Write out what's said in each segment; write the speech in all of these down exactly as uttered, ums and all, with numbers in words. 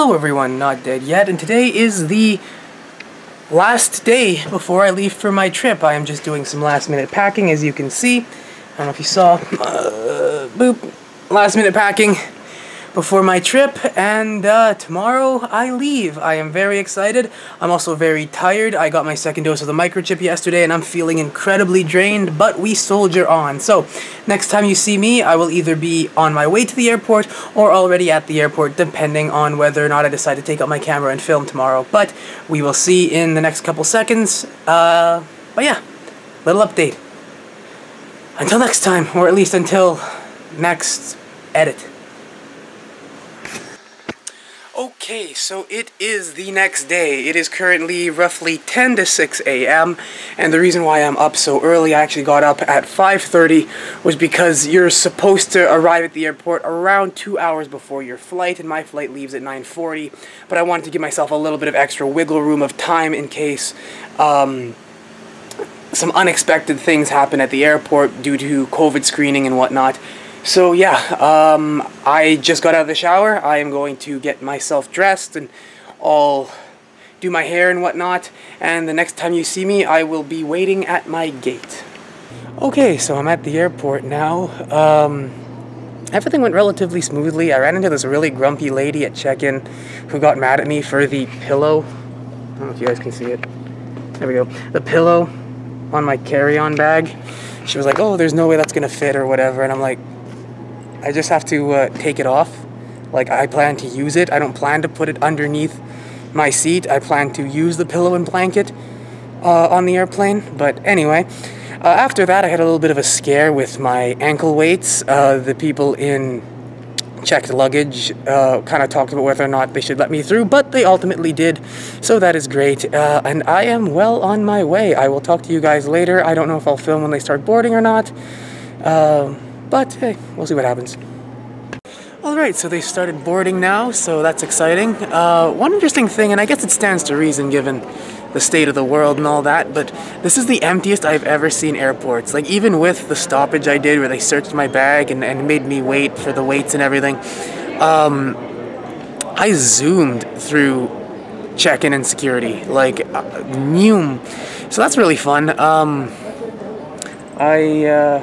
Hello everyone, not dead yet, and today is the last day before I leave for my trip. I am just doing some last minute packing, as you can see. I don't know if you saw, uh, boop, last minute packing before my trip, and uh, tomorrow I leave. I am very excited. I'm also very tired. I got my second dose of the microchip yesterday and I'm feeling incredibly drained, but we soldier on. So next time you see me, I will either be on my way to the airport or already at the airport, depending on whether or not I decide to take out my camera and film tomorrow. But we will see in the next couple seconds. Uh, but yeah, little update. Until next time, or at least until next edit. Okay, so it is the next day. It is currently roughly ten to six A M and the reason why I'm up so early, I actually got up at five thirty, was because you're supposed to arrive at the airport around two hours before your flight, and my flight leaves at nine forty, but I wanted to give myself a little bit of extra wiggle room of time in case um, some unexpected things happen at the airport due to COVID screening and whatnot. So yeah, um, I just got out of the shower. I am going to get myself dressed and I'll do my hair and whatnot. And the next time you see me, I will be waiting at my gate. Okay, so I'm at the airport now. Um, everything went relatively smoothly. I ran into this really grumpy lady at check-in who got mad at me for the pillow. I don't know if you guys can see it. There we go. The pillow on my carry-on bag. She was like, oh, there's no way that's gonna fit or whatever. And I'm like, I just have to uh, take it off. Like, I plan to use it. I don't plan to put it underneath my seat. I plan to use the pillow and blanket uh, on the airplane. But anyway, uh, after that, I had a little bit of a scare with my ankle weights. Uh, the people in checked luggage uh, kind of talked about whether or not they should let me through, but they ultimately did. So that is great. Uh, and I am well on my way. I will talk to you guys later. I don't know if I'll film when they start boarding or not. Um... But, hey, we'll see what happens. Alright, so they started boarding now, so that's exciting. Uh, one interesting thing, and I guess it stands to reason given the state of the world and all that, but this is the emptiest I've ever seen airports. Like, even with the stoppage I did where they searched my bag and, and made me wait for the weights and everything, um, I zoomed through check-in and security. Like, uh, new. So that's really fun. Um, I, uh...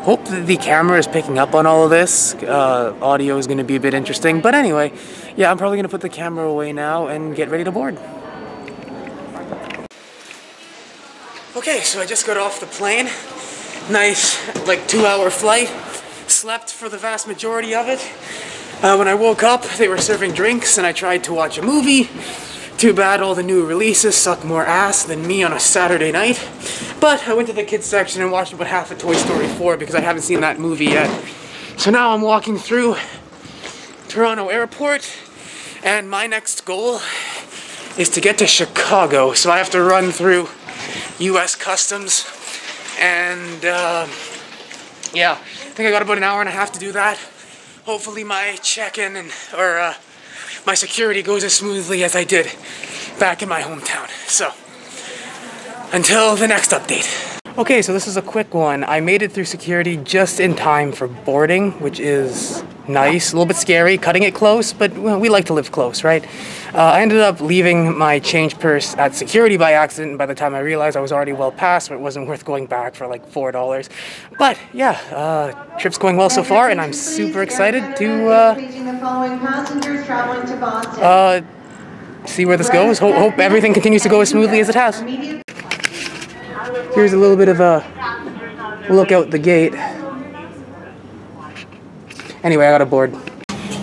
hope that the camera is picking up on all of this. Uh, audio is going to be a bit interesting. But anyway, yeah, I'm probably going to put the camera away now and get ready to board. Okay, so I just got off the plane. Nice, like, two-hour flight. Slept for the vast majority of it. Uh, when I woke up, they were serving drinks, and I tried to watch a movie. Too bad all the new releases suck more ass than me on a Saturday night. But I went to the kids section and watched about half of Toy Story four because I haven't seen that movie yet. So now I'm walking through Toronto Airport and my next goal is to get to Chicago. So I have to run through U S Customs and uh, yeah, I think I got about an hour and a half to do that. Hopefully my check-in and or uh, my security goes as smoothly as I did back in my hometown. So, until the next update. Okay, so this is a quick one. I made it through security just in time for boarding, which is nice. A little bit scary, cutting it close, but well, we like to live close, right? Uh, I ended up leaving my change purse at security by accident, and by the time I realized I was already well past, so it wasn't worth going back for like four dollars. But yeah, uh, trip's going well so far, and I'm super excited to uh, uh, see where this goes. Ho hope everything continues to go as smoothly as it has. Here's a little bit of a look out the gate. Anyway, I got aboard.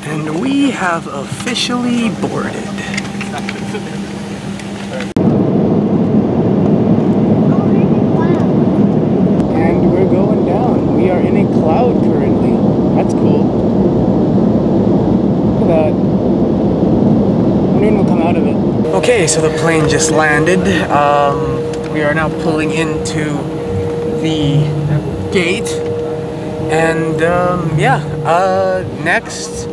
And we have officially boarded. And we're going down. We are in a cloud currently. That's cool. Look at that. I wonder when we'll come out of it. Okay, so the plane just landed. Um, we are now pulling into the gate. And um, yeah, uh, next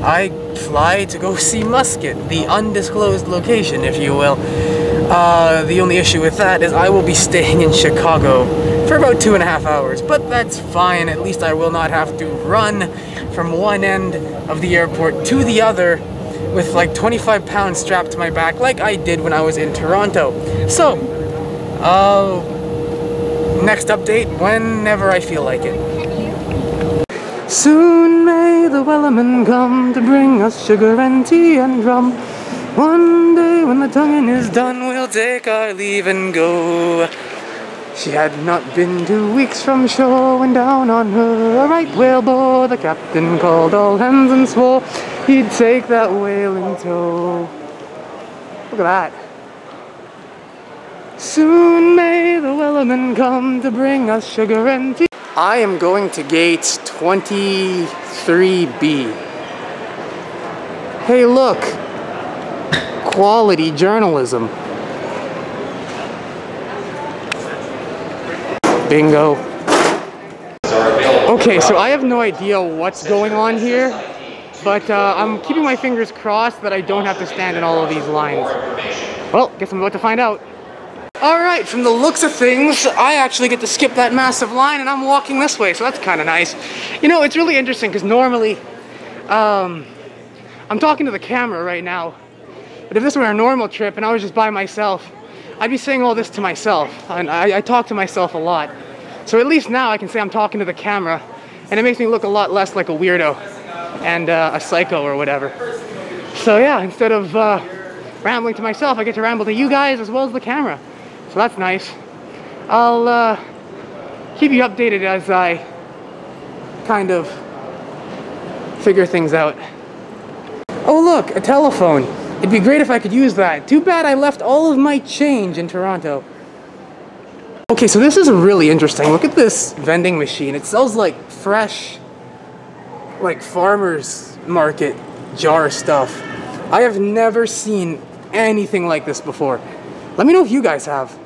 I fly to go see Musket, the undisclosed location, if you will. Uh, the only issue with that is I will be staying in Chicago for about two and a half hours, but that's fine. At least I will not have to run from one end of the airport to the other with like twenty-five pounds strapped to my back, like I did when I was in Toronto. So, uh, next update whenever I feel like it. Soon may the wellerman come to bring us sugar and tea and rum. One day when the tonguing is done, we'll take our leave and go. She had not been two weeks from shore when down on her a right whale bore. The captain called all hands and swore he'd take that whale in tow. Look at that. Soon may the wellerman come to bring us sugar and tea. I am going to gate twenty-three B. Hey, look. Quality journalism. Bingo. Okay, so I have no idea what's going on here, but uh, I'm keeping my fingers crossed that I don't have to stand in all of these lines. Well, guess I'm about to find out. Alright, from the looks of things, I actually get to skip that massive line and I'm walking this way, so that's kind of nice. You know, it's really interesting because normally, um, I'm talking to the camera right now. But if this were a normal trip and I was just by myself, I'd be saying all this to myself, and I, I talk to myself a lot. So at least now I can say I'm talking to the camera, and it makes me look a lot less like a weirdo and uh, a psycho or whatever. So yeah, instead of uh, rambling to myself, I get to ramble to you guys as well as the camera. So that's nice. I'll uh, keep you updated as I kind of figure things out. Oh look, a telephone. It'd be great if I could use that. Too bad I left all of my change in Toronto. Okay, so this is really interesting. Look at this vending machine. It sells like fresh, like farmer's market jar stuff. I have never seen anything like this before. Let me know if you guys have.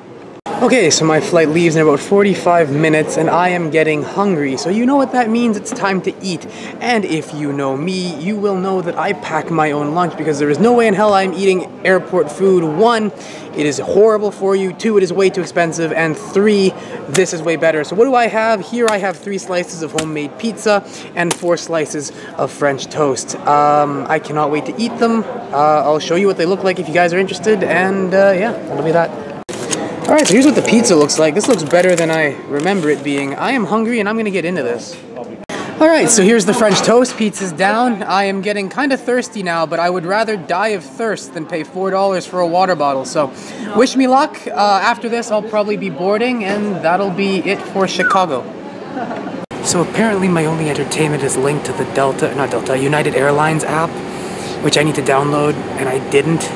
Okay, so my flight leaves in about forty-five minutes and I am getting hungry, so you know what that means, it's time to eat. And if you know me, you will know that I pack my own lunch because there is no way in hell I'm eating airport food. One, it is horrible for you. Two, it is way too expensive. And three, this is way better. So what do I have? Here I have three slices of homemade pizza and four slices of French toast. Um, I cannot wait to eat them. Uh, I'll show you what they look like if you guys are interested, and uh, yeah, that'll be that. Alright, so here's what the pizza looks like. This looks better than I remember it being. I am hungry and I'm gonna get into this. Alright, so here's the French toast. Pizza's down. I am getting kind of thirsty now, but I would rather die of thirst than pay four dollars for a water bottle. So, wish me luck. Uh, after this, I'll probably be boarding, and that'll be it for Chicago. So apparently my only entertainment is linked to the Delta, not Delta, United Airlines app, which I need to download, and I didn't.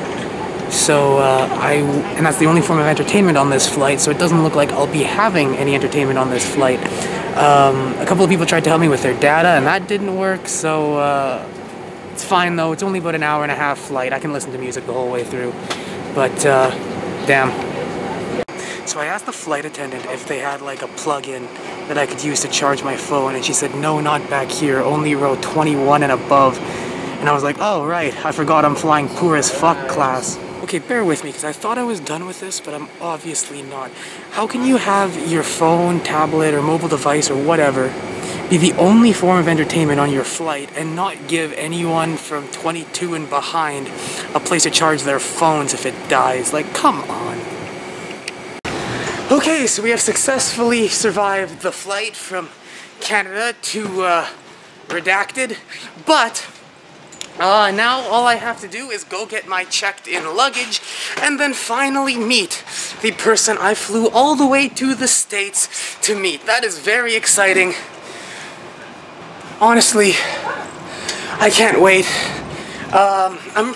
So, uh, I, and that's the only form of entertainment on this flight, so it doesn't look like I'll be having any entertainment on this flight. Um, a couple of people tried to help me with their data, and that didn't work, so uh, it's fine though. It's only about an hour and a half flight. I can listen to music the whole way through, but uh, damn. So I asked the flight attendant if they had like a plug-in that I could use to charge my phone, and she said, no, not back here, only row twenty-one and above. And I was like, oh, right, I forgot I'm flying poor as fuck class. Okay, bear with me, because I thought I was done with this, but I'm obviously not. How can you have your phone, tablet, or mobile device, or whatever, be the only form of entertainment on your flight, and not give anyone from twenty-two and behind a place to charge their phones if it dies? Like, come on. Okay, so we have successfully survived the flight from Canada to, uh, Redacted, but... Uh, now all I have to do is go get my checked-in luggage and then finally meet the person I flew all the way to the States to meet. That is very exciting. Honestly, I can't wait. Um, I'm,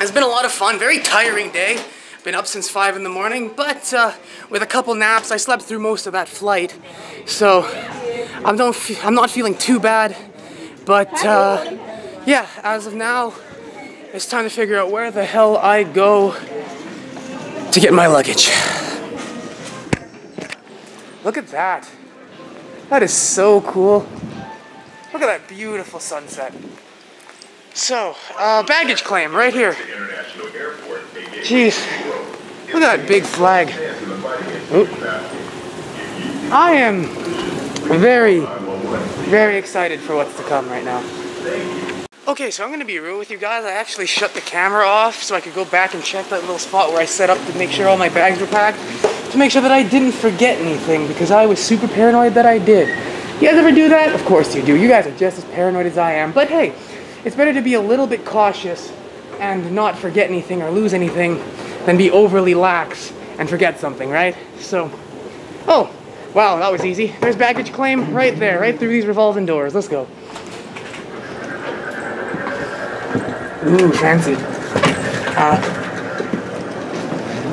it's been a lot of fun, very tiring day. Been up since five in the morning, but uh, with a couple naps, I slept through most of that flight. So I'm, don't fe I'm not feeling too bad, but... Uh, Yeah, as of now, it's time to figure out where the hell I go to get my luggage. Look at that. That is so cool. Look at that beautiful sunset. So, uh, baggage claim right here. Jeez. Look at that big flag. Oop. I am very... very excited for what's to come right now. Okay, so I'm gonna be real with you guys. I actually shut the camera off so I could go back and check that little spot where I set up to make sure all my bags were packed, to make sure that I didn't forget anything, because I was super paranoid that I did. You guys ever do that? Of course you do. You guys are just as paranoid as I am. But hey, it's better to be a little bit cautious and not forget anything or lose anything than be overly lax and forget something, right? So, oh, wow, that was easy. There's baggage claim right there, right through these revolving doors. Let's go. Ooh, fancy. Uh,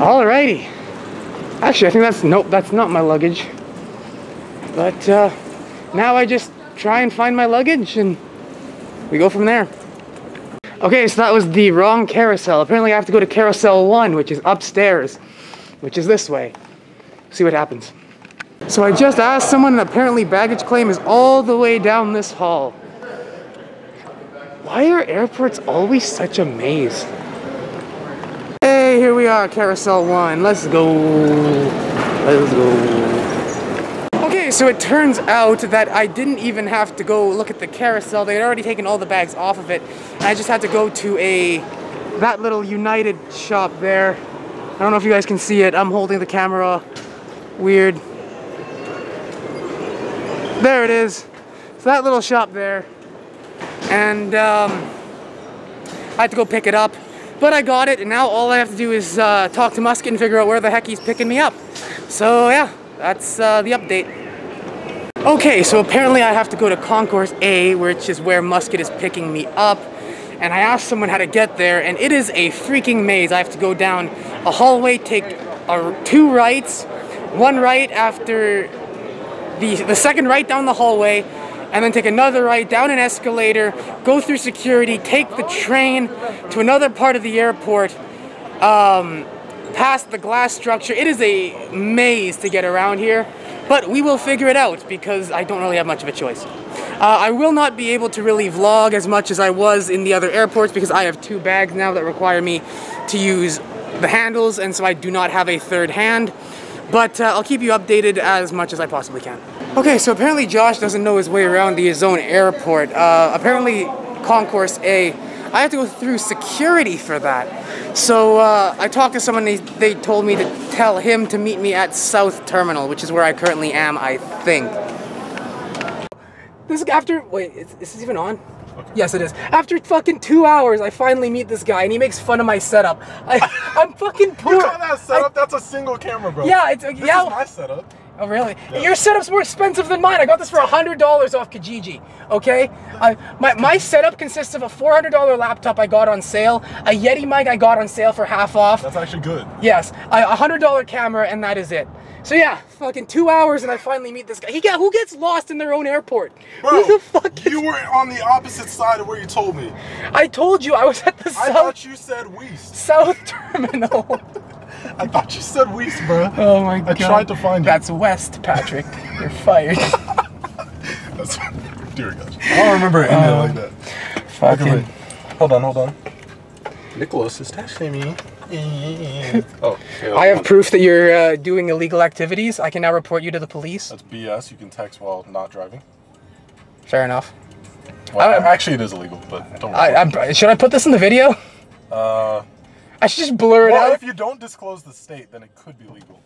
alrighty. Actually, I think that's, nope, that's not my luggage. But uh, now I just try and find my luggage and we go from there. Okay, so that was the wrong carousel. Apparently I have to go to carousel one, which is upstairs, which is this way. See what happens. So I just asked someone and apparently baggage claim is all the way down this hall. Why are airports always such a maze? Hey, here we are, Carousel one. Let's go. Let's go. Okay, so it turns out that I didn't even have to go look at the carousel. They had already taken all the bags off of it. And I just had to go to a, that little United shop there. I don't know if you guys can see it. I'm holding the camera. Weird. There it is. So that little shop there. And um, I had to go pick it up, but I got it, and now all I have to do is uh, talk to Musket and figure out where the heck he's picking me up. So yeah, that's uh, the update. Okay, so apparently I have to go to Concourse A, which is where Musket is picking me up, and I asked someone how to get there, and it is a freaking maze. I have to go down a hallway, take a, two rights, one right after the, the second right down the hallway, and then take another right, down an escalator, go through security, take the train to another part of the airport, um, past the glass structure. It is a maze to get around here, but we will figure it out because I don't really have much of a choice. Uh, I will not be able to really vlog as much as I was in the other airports because I have two bags now that require me to use the handles, and so I do not have a third hand. But uh, I'll keep you updated as much as I possibly can. Okay, so apparently Josh doesn't know his way around the, his own airport. Uh, apparently, Concourse A, I have to go through security for that. So uh, I talked to someone, they, they told me to tell him to meet me at South Terminal, which is where I currently am, I think. This is after, wait, is, is this even on? Yes, it is. After fucking two hours, I finally meet this guy, and he makes fun of my setup. I, I'm fucking poor. You call that setup? I, that's a single camera, bro. Yeah, it's... Uh, this yeah, is my setup. Oh, really? Yeah. Your setup's more expensive than mine. I got this for one hundred dollars off Kijiji, okay? I, my, my setup consists of a four hundred dollar laptop I got on sale, a Yeti mic I got on sale for half off. That's actually good. Yes, a one hundred dollar camera, and that is it. So yeah, fucking two hours, and I finally meet this guy. He got, who gets lost in their own airport? Bro, who the fuck is... you were on the opposite side of where you told me. I told you I was at the I south... I thought you said Weast. South Terminal. I thought you said West, bro. Oh my god. I tried to find you. That's West, Patrick. You're fired. That's... dear God. I don't remember it ended um, like that. Fucking... Hold on, hold on. Nicholas is texting me. Oh. Yeah, I have proof that you're uh, doing illegal activities. I can now report you to the police. That's B S. You can text while not driving. Fair enough. Well, I, actually, it is illegal, but don't worry. I, I, should I put this in the video? Uh... I should just blur it well, out. Well, if you don't disclose the state, then it could be legal.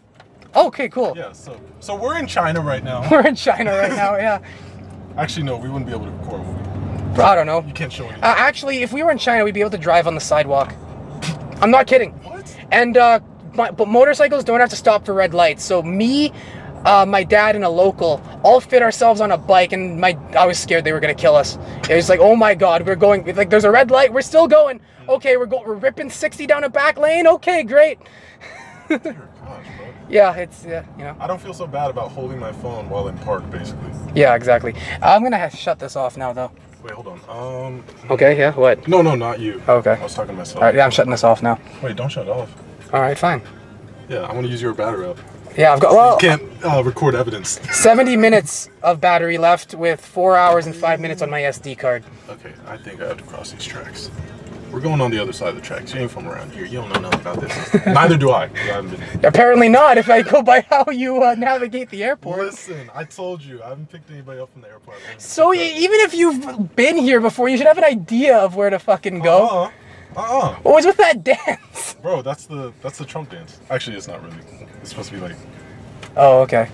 Okay, cool. Yeah, so so we're in China right now. We're in China right now, yeah. Actually, no, we wouldn't be able to record. I don't know. You can't show anything. Uh, actually, if we were in China, we'd be able to drive on the sidewalk. I'm not kidding. What? And uh, my, but motorcycles don't have to stop for red lights. So me, uh, my dad, and a local all fit ourselves on a bike, and my I was scared they were gonna kill us. It was like, oh my God, we're going. Like, there's a red light, we're still going. Okay, we're going. We're ripping sixty down a back lane. Okay, great. Dear gosh, bro. Yeah, it's yeah, you know. I don't feel so bad about holding my phone while in park, basically. Yeah, exactly. I'm gonna have to shut this off now, though. Wait, hold on. Um. Okay. Yeah. What? No, no, not you. Oh, okay. I was talking to myself. All right. Yeah, I'm shutting this off now. Wait, don't shut it off. All right, fine. Yeah, I want to use your battery up. Yeah, I've got. Well, you can't uh, record evidence. Seventy minutes of battery left with four hours and five minutes on my S D card. Okay, I think I have to cross these tracks. We're going on the other side of the tracks. You ain't from around here. You don't know nothing about this. Neither do I. I haven't been. Apparently not, if I go by how you uh, navigate the airport. Listen, I told you, I haven't picked anybody up from the airport. So y up. even if you've been here before, you should have an idea of where to fucking go. Uh-uh. Uh-uh. What was with that dance? Bro, that's the that's the Trump dance. Actually, it's not really. It's supposed to be like... Oh, okay.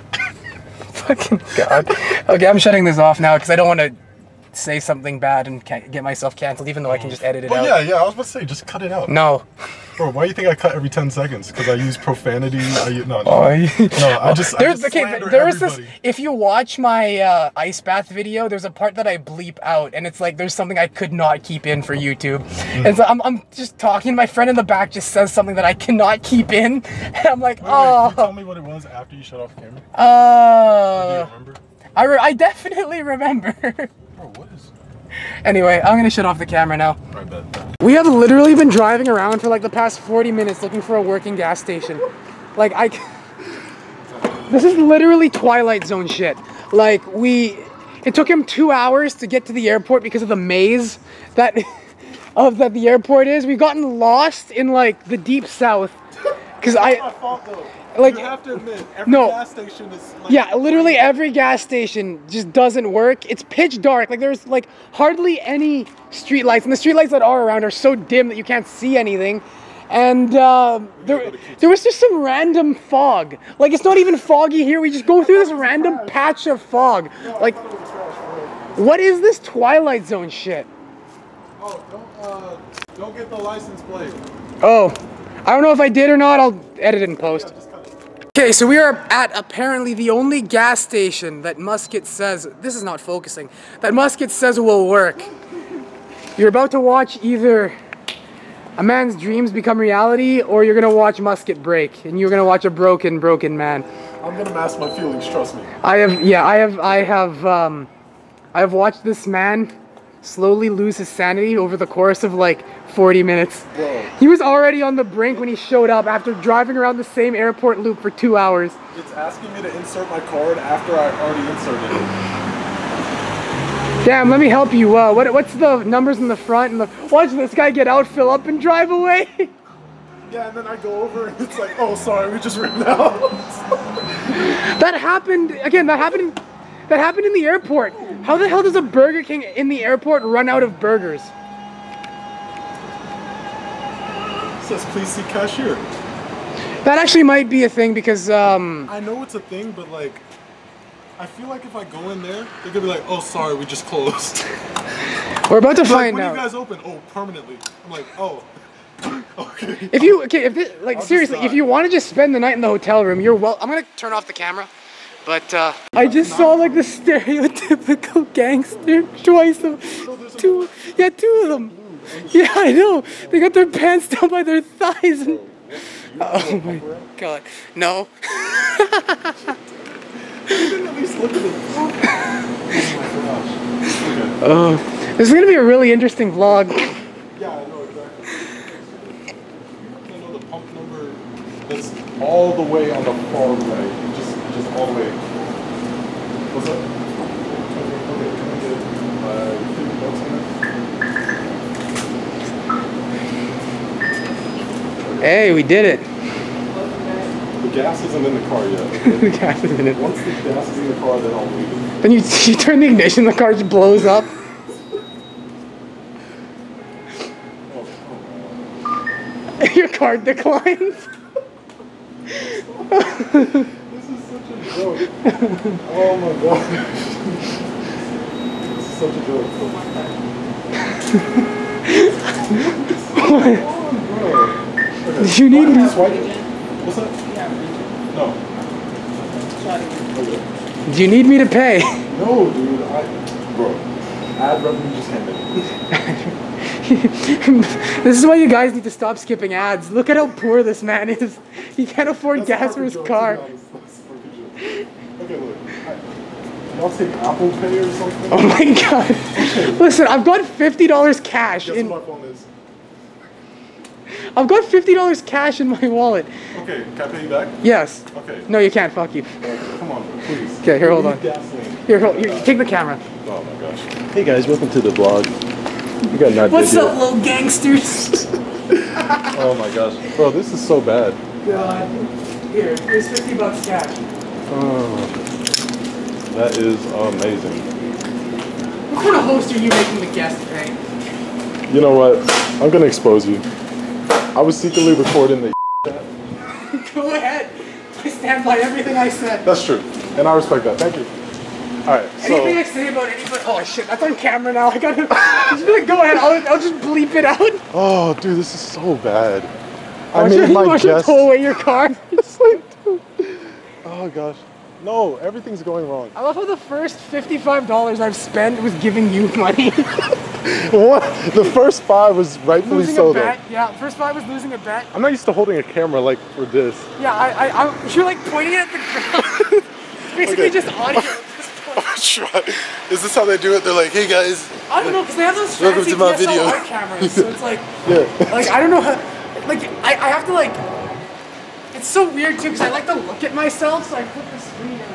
Fucking God. Okay, I'm shutting this off now because I don't want to say something bad and can't get myself cancelled, even though I can just edit it but out. Yeah, yeah, I was about to say, just cut it out. No. Bro, why do you think I cut every ten seconds? Because I use profanity. I, no, no. Oh, you, no, I just, there's, I just okay, there was this. If you watch my uh, ice bath video, there's a part that I bleep out, and it's like there's something I could not keep in for YouTube. Mm. And so I'm, I'm just talking, my friend in the back just says something that I cannot keep in, and I'm like, wait, oh. Wait, can you tell me what it was after you shut off the camera? Oh. Uh, do you remember? I, re I definitely remember. Bro, what is that? Anyway, I'm gonna shut off the camera now. I bet that. We have literally been driving around for like the past forty minutes looking for a working gas station. Like, I... This is literally Twilight Zone shit. Like, we... It took him two hours to get to the airport because of the maze that, of, that the airport is. We've gotten lost in, like, the deep south. Because I... That's my fault, though. Like, you have to admit, every no, gas station is like... Yeah, literally every gas station just doesn't work. It's pitch dark. Like, there's, like, hardly any streetlights. And the streetlights that are around are so dim that you can't see anything. And uh, there, there was just some random fog. Like, it's not even foggy here. We just go through this random patch of fog. Like, what is this Twilight Zone shit? Oh, don't, uh, don't get the license plate. Oh, I don't know if I did or not. I'll edit it in post. Okay, so we are at apparently the only gas station that Musket says, this is not focusing, that Musket says will work. You're about to watch either a man's dreams become reality, or you're going to watch Musket break, and you're going to watch a broken, broken man. I'm going to mask my feelings, trust me. I have, yeah, I have, I have, um, I have watched this man slowly lose his sanity over the course of like forty minutes. Whoa. He was already on the brink when he showed up after driving around the same airport loop for two hours. It's asking me to insert my card after I already inserted it. Damn, let me help you. Uh, what, what's the numbers in the front? And the, watch this guy get out, fill up, and drive away. Yeah, and then I go over and it's like, oh, sorry, we just ran out. That happened, again, that happened, in, that happened in the airport. How the hell does a Burger King in the airport run out of burgers? It says, please see cashier. That actually might be a thing because, um... I know it's a thing, but, like, I feel like if I go in there, they're gonna be like, oh, sorry, we just closed. We're about to it's find like, when out. When you guys open? Oh, permanently. I'm like, oh. Okay. If you, okay, if this, like, I'll seriously, if you want to just spend the night in the hotel room, you're well... I'm gonna turn off the camera. But uh, I just saw like the stereotypical gangster twice of two, yeah, two of them. Yeah, I know. They got their pants down by their thighs. And, oh my God! No. Oh, this is gonna be a really interesting vlog. Yeah, I know exactly. I know the pump number. That's all the way on the far right. All the way. What's up? Hey, we did it. The gas isn't in the car yet. The gas isn't in it. Once the gas is in the car, then I'll leave it. Then you, you turn the ignition, the car just blows up. Your car declines. Oh my God. This is such a joke. What? Oh, okay. You need me. What's that? No. Okay. Do you need me to pay? No, dude. I, bro. Ad revenue just handed it. This is why you guys need to stop skipping ads. Look at how poor this man is. He can't afford That's gas for his joke, car. Okay, look. Y'all take Apple Pay or something? Oh my God. Okay. Listen, I've got fifty dollars cash. Guess in... what my phone is. I've got fifty dollars cash in my wallet. Okay, can I pay you back? Yes. Okay. No, you can't. Fuck you. Okay, come on, please. Okay, here, hold on. Gasoline. Here, hold, here, take the camera. Oh my gosh. Hey guys, welcome to the vlog. You got not What's up, little gangsters? Oh my gosh, bro, this is so bad. God, here, here's fifty bucks cash. Oh, that is amazing. What kind of host are you making the guest today? You know what? I'm gonna expose you. I was secretly recording the. Go ahead. I stand by everything I said. That's true, and I respect that. Thank you. All right. Anything so, I say about anybody? Oh shit! That's on camera now. I gotta. Just be like, go ahead. I'll, I'll just bleep it out. Oh, dude, this is so bad. I made mean, my guess. Pull away your car. It's like, dude. Oh gosh. No, everything's going wrong. I love how the first fifty-five dollars I've spent was giving you money. What? The first five was rightfully losing so. A bet. Yeah, first five was losing a bet. I'm not used to holding a camera like for this. Yeah, I, I, I you're like pointing at the ground. Basically, okay. Just audio. Is this how they do it? They're like, hey guys. I don't know, because they have those fancy D S L R cameras, so it's like, yeah. Like I don't know how. Like I, I have to like. It's so weird too, because I like to look at myself, so I put the screen in.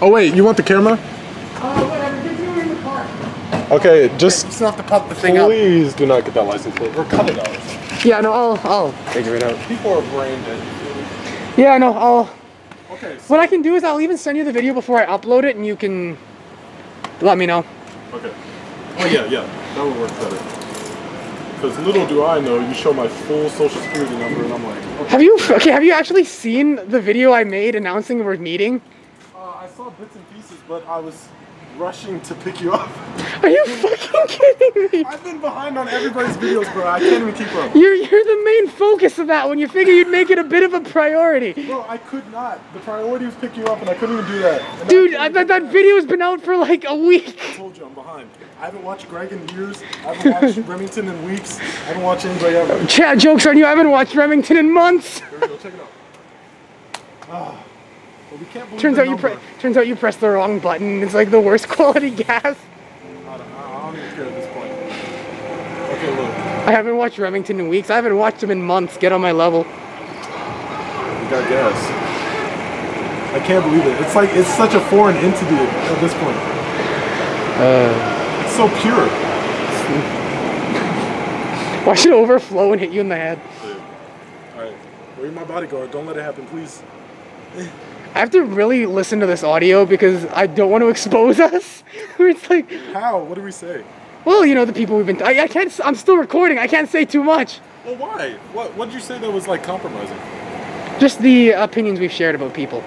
Oh wait, you want the camera? Oh wait, I'm getting you in the car. Okay, just. Okay, just have to pop the thing please up. Please do not get that license plate. We're cutting out. Yeah, no, I'll, I'll figure it out. People are brain dead. Yeah, no, I'll. Okay. So what I can do is I'll even send you the video before I upload it, and you can let me know. Okay. Oh yeah, yeah, that would work better. Because little do I know, you show my full social security number, and I'm like. Okay. Have you okay? Have you actually seen the video I made announcing we're meeting? Uh, I saw bits and pieces, but I was rushing to pick you up. Are you fucking kidding me? I've been behind on everybody's videos, bro. I can't even keep up. You're you're the main focus of that one. You figure you'd make it a bit of a priority. Bro, I could not. The priority was pick you up, and I couldn't even do that. And dude, I, I bet that, that video's been out for like a week. I told you I'm behind. I haven't watched Greg in years. I haven't watched Remington in weeks. I haven't watched anybody ever. Chad, jokes on you. I haven't watched Remington in months. Here we go. Check it out. Ah. Well, we can't believe turns out you pre turns out you pressed the wrong button. It's like the worst quality gas. I don't, I don't even care at this point. Okay, look. I haven't watched Remington in weeks. I haven't watched him in months. Get on my level. You got gas. I can't believe it. It's like it's such a foreign entity at this point. Uh, it's so pure. Watch it overflow and hit you in the head. All right, where's my bodyguard? Don't let it happen, please. I have to really listen to this audio because I don't want to expose us. It's like, how? What do we say? Well, you know, the people we've been. I, I can't. I'm still recording. I can't say too much. Well, why? What? What did you say that was like compromising? Just the opinions we've shared about people.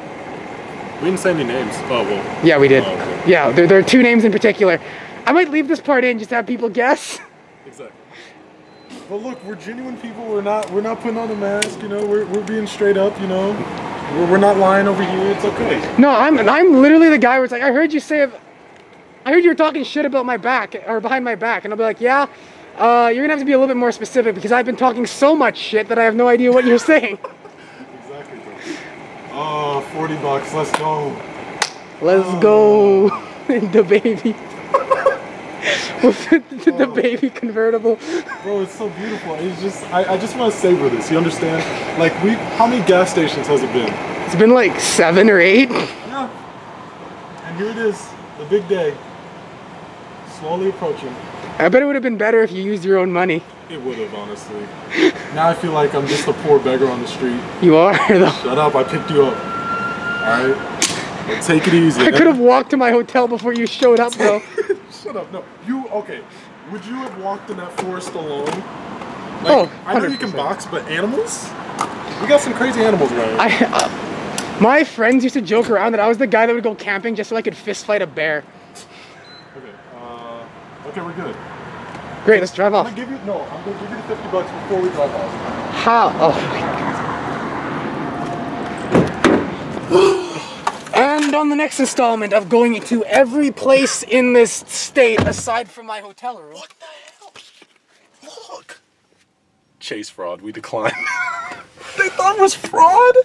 We didn't say any names. Oh well. Yeah, we did. Oh, okay. Yeah, there, there are two names in particular. I might leave this part in just to have people guess. Exactly. But look, we're genuine people. We're not. We're not putting on a mask. You know, we're we're being straight up. You know. We're not lying over here. It's okay. No, I'm I'm literally the guy where it's like, I heard you say, I heard you were talking shit about my back or behind my back, and I'll be like, yeah, uh, you're gonna have to be a little bit more specific because I've been talking so much shit that I have no idea what you're saying. Exactly. Oh, forty bucks. Let's go. Let's oh. go, DaBaby. the, the oh. baby convertible. Bro, it's so beautiful. It's just, I, I just want to savor this. You understand? Like, we, how many gas stations has it been? It's been like seven or eight. Yeah. And here it is, the big day, slowly approaching. I bet it would have been better if you used your own money. It would have, honestly. Now I feel like I'm just a poor beggar on the street. You are, though. Shut up! I picked you up. All right. Well, take it easy. I could have walked to my hotel before you showed up, though. Shut up, no. You, okay, would you have walked in that forest alone? Like, oh, I know you can box, but animals? We got some crazy animals around here. I, uh, my friends used to joke around that I was the guy that would go camping just so I could fist fight a bear. Okay, uh, okay, we're good. Great, let's drive off. I'm gonna give you, no, I'm gonna give you the fifty bucks before we drive off. How? Oh. And on the next installment of going to every place in this state aside from my hotel room. What the hell? Look. Chase fraud. We declined. They thought it was fraud?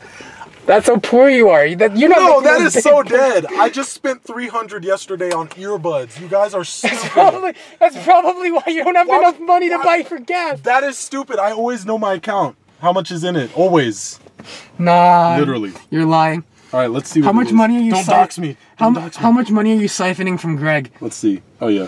That's how poor you are. That, you're not no, that is so dead. I just spent three hundred yesterday on earbuds. You guys are stupid. That's probably, that's probably why you don't have why, enough money to why, buy for gas. That is stupid. I always know my account. How much is in it. Always. Nah. Literally. You're lying. All right, let's see. What how much money are you? Don't dox me. Don't how, dox me. How much money are you siphoning from Greg? Let's see. Oh yeah,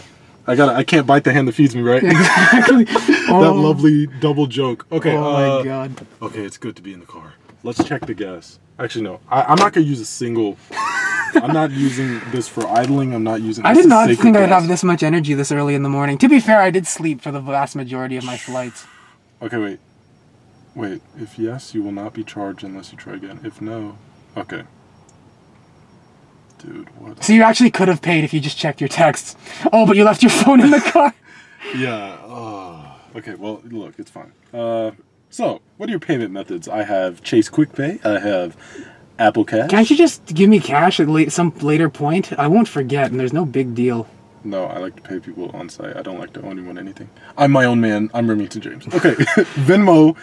I got. I can't bite the hand that feeds me, right? Exactly. Oh. That lovely double joke. Okay. Oh uh, my god. Okay, it's good to be in the car. Let's check the gas. Actually, no. I, I'm not gonna use a single. I'm not using this for idling. I'm not using. I did not think I'd have this much energy this early in the morning. To be fair, I did sleep for the vast majority of my flights. Okay, wait. Wait. If yes, you will not be charged unless you try again. If no, okay. Dude, what? So you actually could have paid if you just checked your texts. Oh, but you left your phone in the car. Yeah. Oh. Okay. Well, look, it's fine. Uh, so, what are your payment methods? I have Chase QuickPay. I have Apple Cash. Can't you just give me cash at late, some later point? I won't forget, and there's no big deal. No, I like to pay people on site. I don't like to owe anyone anything. I'm my own man. I'm Remington James. Okay. Venmo.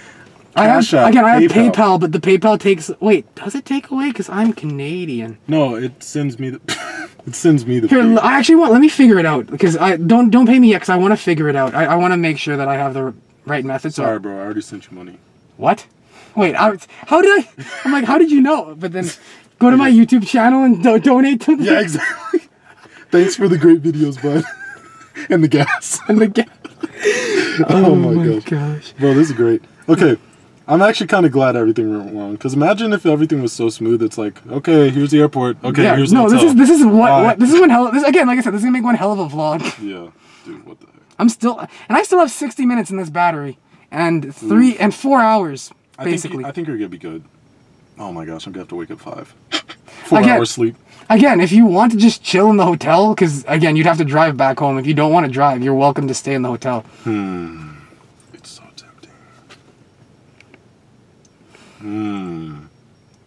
I have, out, again, I have PayPal. PayPal, but the PayPal takes. Wait, does it take away? Because I'm Canadian. No, it sends me the. It sends me the. Here, pay. I actually want. Let me figure it out. Because I don't don't pay me yet. Because I want to figure it out. I, I want to make sure that I have the right method. So. Sorry, bro. I already sent you money. What? Wait. I, how did I? I'm like, how did you know? But then, go to my YouTube channel and do donate to. The yeah, exactly. Thanks for the great videos, bud. And the gas. And the gas. Oh, oh my, my gosh. gosh. Bro, this is great. Okay. I'm actually kind of glad everything went wrong, because imagine if everything was so smooth. It's like, okay, here's the airport. Okay, yeah, here's the no. This is this is what, uh, what this is one hell. Of, this again, like I said, this is gonna make one hell of a vlog. Yeah, dude, what the heck? I'm still, and I still have sixty minutes in this battery, and three Oof. and four hours basically. I think, I think you're gonna be good. Oh my gosh, I'm gonna have to wake up five. Four again, hours sleep. Again, if you want to just chill in the hotel, because again, you'd have to drive back home. If you don't want to drive, you're welcome to stay in the hotel. Hmm. Hmm.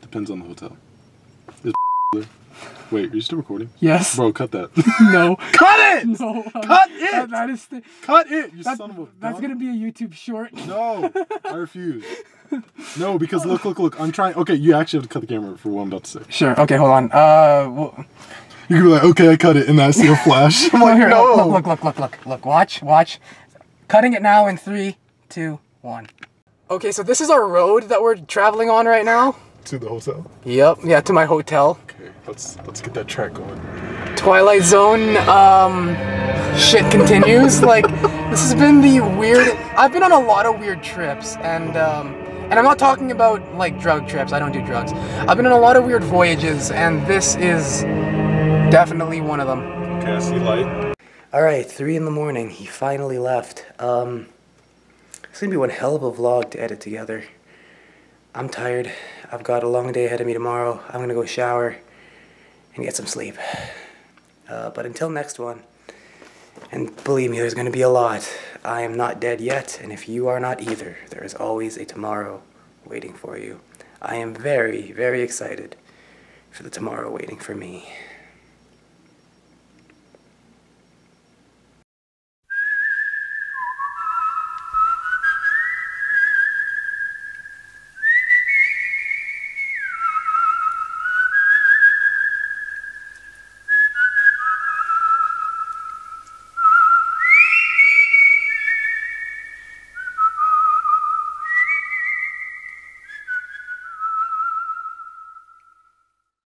Depends on the hotel. Is there? Wait, are you still recording? Yes. Bro, cut that. No. Cut it! No. Cut it! That, that is cut it, you that, son of a That's going to be a YouTube short. No, I refuse. No, because look, look, look. I'm trying. Okay, you actually have to cut the camera for what I'm about to say. Sure. Okay, hold on. Uh, well... You're going to be like, okay, I cut it, and I see a flash. I'm no, like, here, no. Look, look, look, look, look. Watch, watch. Cutting it now in three, two, one. Okay, so this is our road that we're traveling on right now. To the hotel? Yep, yeah, to my hotel. Okay, let's let's get that track going. Twilight Zone, um, shit continues. Like, this has been the weird, I've been on a lot of weird trips, and, um, and I'm not talking about, like, drug trips, I don't do drugs. I've been on a lot of weird voyages, and this is definitely one of them. Okay, I see light. Alright, three in the morning, he finally left. Um... It's gonna be one hell of a vlog to edit together. I'm tired. I've got a long day ahead of me tomorrow. I'm gonna go shower and get some sleep. Uh, but until next one, and believe me, there's gonna be a lot. I am not dead yet, and if you are not either, there is always a tomorrow waiting for you. I am very, very excited for the tomorrow waiting for me.